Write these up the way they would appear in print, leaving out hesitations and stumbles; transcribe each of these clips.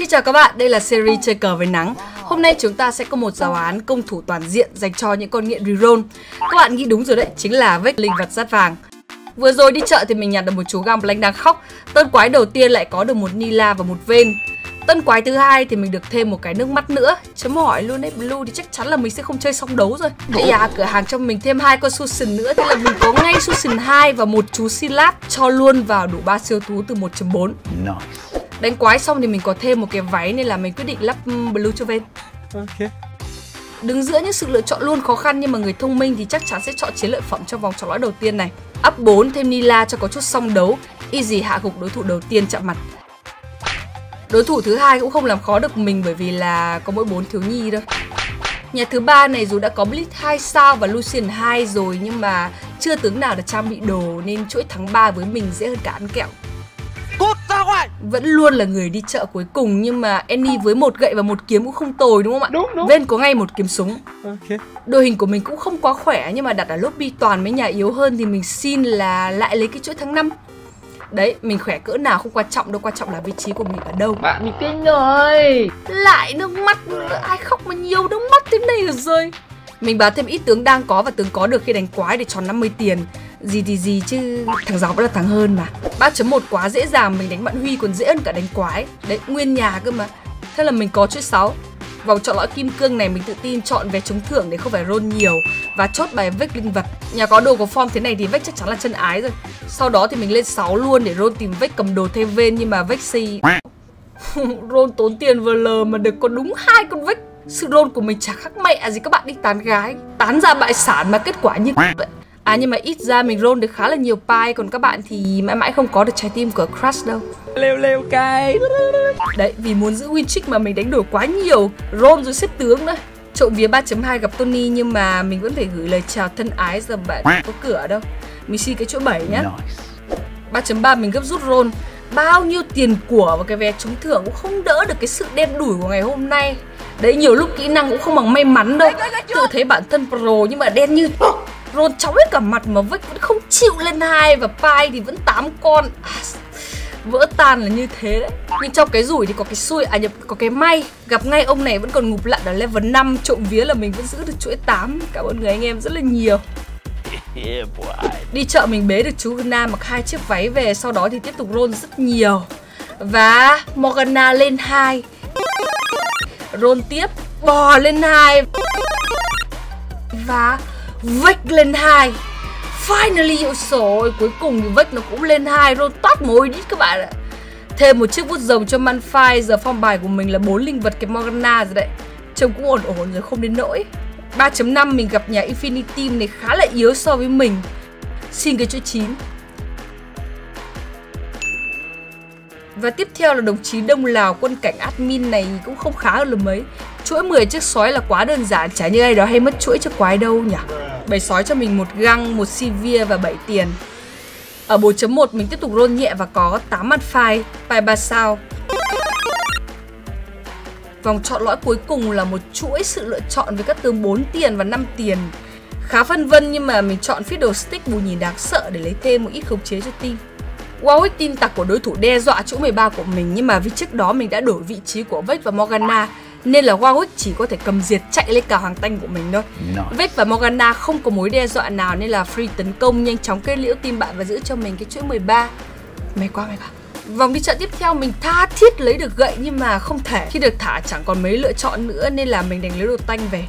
Xin chào các bạn, đây là series chơi cờ với nắng. Hôm nay chúng ta sẽ có một giáo án công thủ toàn diện dành cho những con nghiện reroll. Các bạn nghĩ đúng rồi đấy, chính là Vex linh vật sát vàng. Vừa rồi đi chợ thì mình nhặt được một chú Gumblank đang khóc. Tân quái đầu tiên lại có được một Nilah và một Ven. Tân quái thứ hai thì mình được thêm một cái nước mắt nữa. Chấm hỏi luôn đấy, Blue thì chắc chắn là mình sẽ không chơi xong đấu rồi. Thì cửa hàng cho mình thêm hai con Susan nữa, thế là mình có ngay Susan 2 và một chú Silat, cho luôn vào đủ 3 siêu thú từ 1.4. Đánh quái xong thì mình có thêm một cái váy nên là mình quyết định lắp Blue cho Ven. Ok. Đứng giữa những sự lựa chọn luôn khó khăn nhưng mà người thông minh thì chắc chắn sẽ chọn chiến lợi phẩm trong vòng chọn lõi đầu tiên này. Up 4 thêm Nilah cho có chút song đấu, easy hạ gục đối thủ đầu tiên chạm mặt. Đối thủ thứ hai cũng không làm khó được mình bởi vì là có mỗi 4 thiếu nhi thôi. Nhà thứ ba này dù đã có Blitz 2 sao và Lucian 2 rồi nhưng mà chưa tướng nào được trang bị đồ nên chuỗi thắng 3 với mình dễ hơn cả ăn kẹo. Vẫn luôn là người đi chợ cuối cùng nhưng mà Annie với một gậy và một kiếm cũng không tồi đúng không ạ? Đúng. Ven có ngay một kiếm súng. Okay. Đội hình của mình cũng không quá khỏe nhưng mà đặt ở lobby toàn mấy nhà yếu hơn thì mình xin là lại lấy cái chuỗi tháng 5. Đấy, mình khỏe cỡ nào không quan trọng đâu, quan trọng là vị trí của mình ở đâu. Bạn mình kinh rồi. Lại nước mắt, ai khóc mà nhiều nước mắt thế này rồi. Mình bán thêm ít tướng đang có và tướng có được khi đánh quái để tròn 50 tiền. Gì thì gì chứ, thằng giáo vẫn là thằng hơn mà. 3.1 quá dễ dàng, mình đánh bạn Huy còn dễ hơn cả đánh quái. Đấy, nguyên nhà cơ mà. Thế là mình có chuỗi 6. Vòng chọn lõi kim cương này mình tự tin chọn vé trúng thưởng để không phải roll nhiều. Và chốt bài Vex linh vật. Nhà có đồ có form thế này thì Vex chắc chắn là chân ái rồi. Sau đó thì mình lên 6 luôn để roll tìm Vex cầm đồ thay Ven nhưng mà Vex si roll tốn tiền vừa lờ mà được có đúng 2 con Vex. Sự roll của mình chả khác mẹ gì các bạn đi tán gái. Tán ra bại sản mà kết quả như vậy. À nhưng mà ít ra mình roll được khá là nhiều pie. Còn các bạn thì mãi mãi không có được trái tim của Crush đâu. Lêu cái. Đấy, vì muốn giữ win streak mà mình đánh đổi quá nhiều. Roll rồi xếp tướng nữa. Trộm vía 3.2 gặp Tony nhưng mà mình vẫn phải gửi lời chào thân ái giờ bạn không có cửa đâu. Mình xin cái chỗ 7 nhá. 3.3 mình gấp rút roll. Bao nhiêu tiền của và cái vé trúng thưởng cũng không đỡ được cái sự đen đủi của ngày hôm nay. Đấy, nhiều lúc kỹ năng cũng không bằng may mắn đâu. Tự thấy bản thân pro nhưng mà đen như roll chóng hết cả mặt mà Vex vẫn không chịu lên 2 và Pai thì vẫn 8 con. Vỡ tan là như thế đấy. Nhưng trong cái rủi thì có cái xui, có cái may. Gặp ngay ông này vẫn còn ngụp lặn ở level 5. Trộm vía là mình vẫn giữ được chuỗi 8. Cảm ơn người anh em rất là nhiều. Đi chợ mình bế được chú Huna mặc 2 chiếc váy về. Sau đó thì tiếp tục roll rất nhiều. Và Morgana lên 2. Roll tiếp. Bò lên 2. Và Vex lên 2. Finally, ôi sổ ơi, cuối cùng thì Vex nó cũng lên 2. Roll toát mối đít các bạn ạ. Thêm một chiếc vút rồng cho Mantis. Giờ phong bài của mình là 4 linh vật cái Morgana rồi đấy. Trông cũng ổn ổn rồi, không đến nỗi. 3.5 mình gặp nhà Infinity này khá là yếu so với mình. Xin cái chỗ 9. Và tiếp theo là đồng chí Đông Lào quân cảnh admin này cũng không khá hơn là mấy. Chuỗi 10 chiếc sói là quá đơn giản, chả như ai đó hay mất chuỗi cho quái đâu nhỉ. Bày sói cho mình một găng, một Sivir và 7 tiền. Ở 4.1 mình tiếp tục roll nhẹ và có 8 mặt phai, bài 3 sao. Vòng chọn lõi cuối cùng là một chuỗi sự lựa chọn với các tướng 4 tiền và 5 tiền. Khá phân vân nhưng mà mình chọn Fiddlestick bù nhìn đáng sợ để lấy thêm một ít khống chế cho team. Warwick tin tặc của đối thủ đe dọa chỗ 13 của mình nhưng mà vì trước đó mình đã đổi vị trí của Vex và Morgana nên là Warwick chỉ có thể cầm diệt chạy lên cả hoàng tanh của mình thôi. Vex và Morgana không có mối đe dọa nào nên là free tấn công nhanh chóng kết liễu team bạn và giữ cho mình cái chuỗi 13. May quá. Vòng đi chợ tiếp theo mình tha thiết lấy được gậy nhưng mà không thể. Khi được thả chẳng còn mấy lựa chọn nữa nên là mình đành lấy đồ tanh về.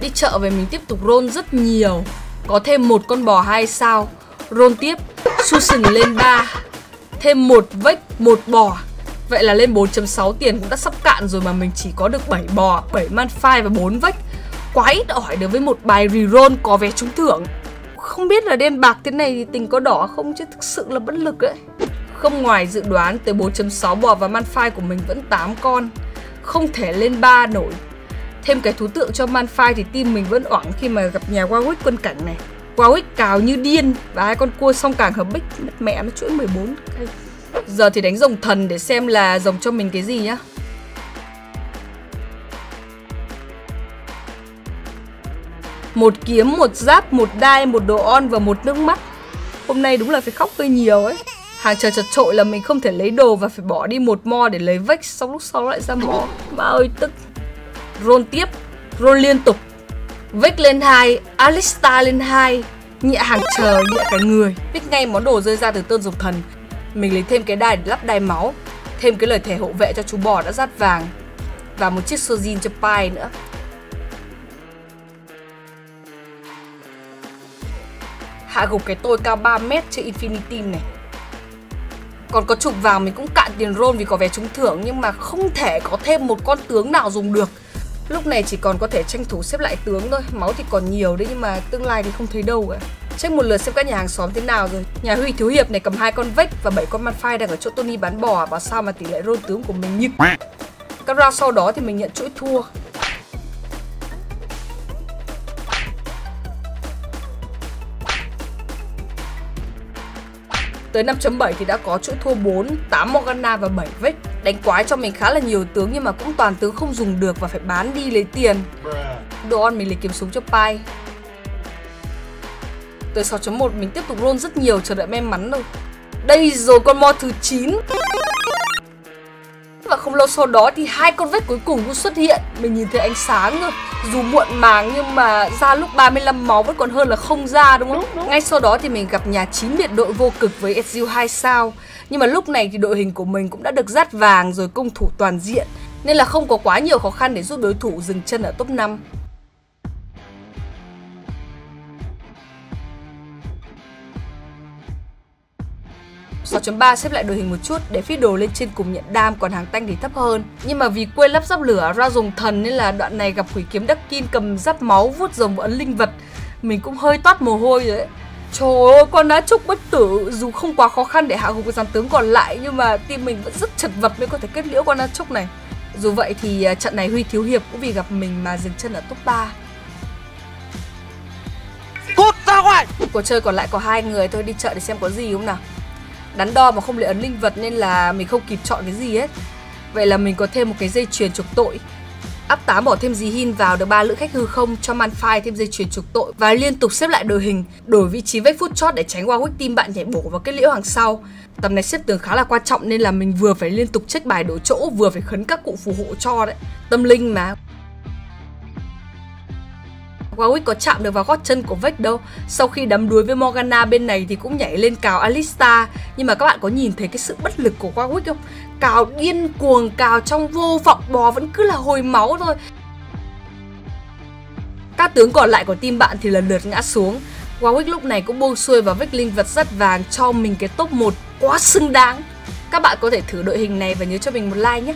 Đi chợ về mình tiếp tục roll rất nhiều. Có thêm một con bò 2 sao. Roll tiếp. Susan lên 3. Thêm một Vex, một bò. Vậy là lên 4.6 tiền cũng đã sắp cạn rồi mà mình chỉ có được 7 bò, 7 Mantis và 4 Vex. Quá ít ỏi đối với một bài reroll có vé trúng thưởng. Không biết là đen bạc thế này thì tình có đỏ không chứ thực sự là bất lực đấy. Không ngoài dự đoán tới 4.6 bò và Mantis của mình vẫn 8 con. Không thể lên 3 nổi. Thêm cái thú tượng cho Mantis thì team mình vẫn oảng khi mà gặp nhà Warwick quân cảnh này. Warwick cào như điên và hai con cua song càng hợp bích. Mất mẹ nó chuỗi 14. Giờ thì đánh rồng thần để xem là rồng cho mình cái gì nhá. Một kiếm, một giáp, một đai, một đồ on và một nước mắt. Hôm nay đúng là phải khóc hơi nhiều ấy. Hàng chờ chật trội là mình không thể lấy đồ và phải bỏ đi một mo để lấy Vex, xong lúc sau lại ra mỏ. Má ơi tức. Roll tiếp, roll liên tục. Vex lên 2, Alistar lên 2. Nhẹ hàng chờ, nhẹ cái người. Biết ngay món đồ rơi ra từ Tôn Dục Thần. Mình lấy thêm cái đài để lắp đài máu, thêm cái lời thề hộ vệ cho chú bò đã rát vàng, và một chiếc sojin cho Pai nữa. Hạ gục cái tôi cao 3 m trên Infinity này. Còn có chục vàng mình cũng cạn tiền roll vì có vé trúng thưởng, nhưng mà không thể có thêm một con tướng nào dùng được. Lúc này chỉ còn có thể tranh thủ xếp lại tướng thôi. Máu thì còn nhiều đấy nhưng mà tương lai thì không thấy đâu cả. Check một lượt xem các nhà hàng xóm thế nào rồi. Nhà Huy thiếu hiệp này cầm 2 con Vex và 7 con Malphite đang ở chỗ Tony bán bò. Và sao mà tỷ lệ roll tướng của mình như các round sau đó thì mình nhận chuỗi thua. Tới 5.7 thì đã có chỗ thua 4, 8 Morgana và 7 Vex. Đánh quái cho mình khá là nhiều tướng nhưng mà cũng toàn tướng không dùng được và phải bán đi lấy tiền. Đồ on mình lấy kiếm súng cho Pai. Tới 6.1 mình tiếp tục roll rất nhiều, chờ đợi may mắn thôi. Đây rồi con mo thứ 9. Và không lâu sau đó thì 2 con Vex cuối cùng cũng xuất hiện. Mình nhìn thấy ánh sáng rồi. Dù muộn màng nhưng mà ra lúc 35 máu vẫn còn hơn là không ra, đúng không? Ngay sau đó thì mình gặp nhà 9 biệt đội vô cực với Ezreal 2 sao. Nhưng mà lúc này thì đội hình của mình cũng đã được dát vàng rồi, công thủ toàn diện, nên là không có quá nhiều khó khăn để giúp đối thủ dừng chân ở top 5. Sau 6.3 xếp lại đội hình một chút để phí đồ lên trên cùng nhận đam, còn hàng tanh thì thấp hơn. Nhưng mà vì quên lắp giáp lửa ra dùng thần nên là đoạn này gặp quỷ kiếm Duckin cầm giáp máu vuốt rồng và ấn linh vật. Mình cũng hơi toát mồ hôi rồi đấy. Trời ơi, con đá trúc bất tử dù không quá khó khăn để hạ gục cái dàn tướng còn lại, nhưng mà team mình vẫn rất chật vật mới có thể kết liễu con đá trúc này. Dù vậy thì trận này Huy thiếu hiệp cũng vì gặp mình mà dừng chân ở top 3. Cút ra ngoài. Cuộc chơi còn lại có 2 người thôi, đi chợ để xem có gì không nào. Đắn đo mà không lấy ấn linh vật nên là mình không kịp chọn cái gì hết. Vậy là mình có thêm một cái dây chuyền chuộc tội. Up 8 bỏ thêm dì hin vào được 3 lữ khách hư không, cho Manphai thêm dây chuyền chuộc tội. Và liên tục xếp lại đội hình, đổi vị trí vách phút chót để tránh Warwick team bạn nhảy bổ vào kết liễu hàng sau. Tầm này xếp tướng khá là quan trọng nên là mình vừa phải liên tục check bài đổi chỗ, vừa phải khấn các cụ phù hộ cho đấy. Tâm linh mà. Warwick có chạm được vào gót chân của Vex đâu. Sau khi đắm đuối với Morgana bên này thì cũng nhảy lên cào Alistar. Nhưng mà các bạn có nhìn thấy cái sự bất lực của Warwick không? Cào điên cuồng, cào trong vô vọng, bò vẫn cứ là hồi máu thôi. Các tướng còn lại của team bạn thì lần lượt ngã xuống. Warwick lúc này cũng buông xuôi vào Vex linh vật rất vàng, cho mình cái top 1 quá xứng đáng. Các bạn có thể thử đội hình này và nhớ cho mình một like nhé.